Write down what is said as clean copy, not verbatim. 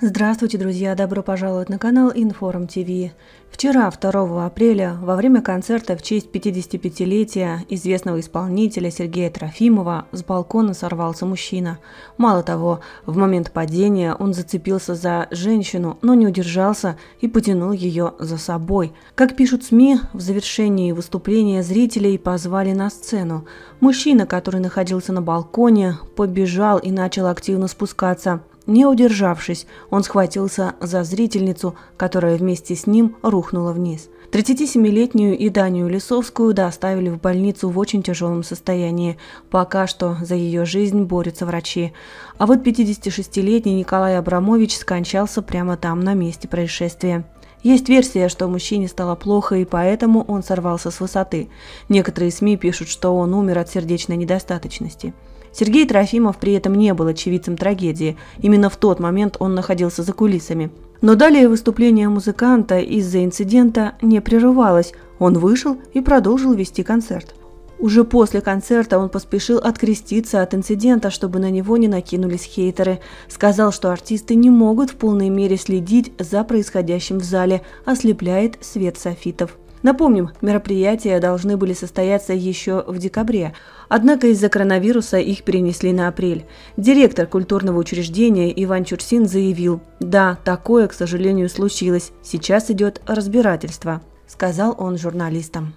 Здравствуйте, друзья! Добро пожаловать на канал Информ ТВ. Вчера, 2 апреля, во время концерта в честь 55-летия известного исполнителя Сергея Трофимова с балкона сорвался мужчина. Мало того, в момент падения он зацепился за женщину, но не удержался и потянул ее за собой. Как пишут СМИ, в завершении выступления зрителей позвали на сцену. Мужчина, который находился на балконе, побежал и начал активно спускаться. Не удержавшись, он схватился за зрительницу, которая вместе с ним рухнула вниз. 37-летнюю Иданью Лисовскую доставили в больницу в очень тяжелом состоянии. Пока что за ее жизнь борются врачи. А вот 56-летний Николай Абрамович скончался прямо там, на месте происшествия. Есть версия, что мужчине стало плохо и поэтому он сорвался с высоты. Некоторые СМИ пишут, что он умер от сердечной недостаточности. Сергей Трофимов при этом не был очевидцем трагедии. Именно в тот момент он находился за кулисами. Но далее выступление музыканта из-за инцидента не прерывалось. Он вышел и продолжил вести концерт. Уже после концерта он поспешил откреститься от инцидента, чтобы на него не накинулись хейтеры. Сказал, что артисты не могут в полной мере следить за происходящим в зале, ослепляет свет софитов. Напомним, мероприятия должны были состояться еще в декабре, однако из-за коронавируса их перенесли на апрель. Директор культурного учреждения Иван Чурсин заявил: «Да, такое, к сожалению, случилось. Сейчас идет разбирательство», – сказал он журналистам.